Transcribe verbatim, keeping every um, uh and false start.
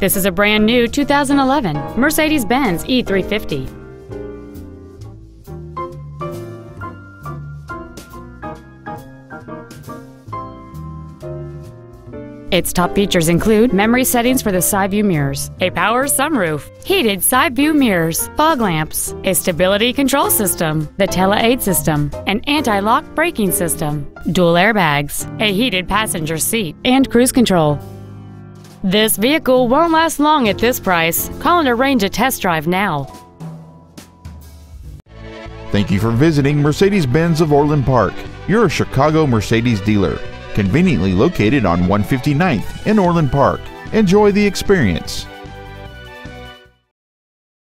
This is a brand new two thousand eleven Mercedes-Benz E three fifty. Its top features include memory settings for the side view mirrors, a power sunroof, heated side view mirrors, fog lamps, a stability control system, the Teleaid system, an anti-lock braking system, dual airbags, a heated passenger seat, and cruise control. This vehicle won't last long at this price. Call and arrange a test drive now. Thank you for visiting Mercedes-Benz of Orland Park. You're a Chicago Mercedes dealer. Conveniently located on one fifty-ninth in Orland Park. Enjoy the experience.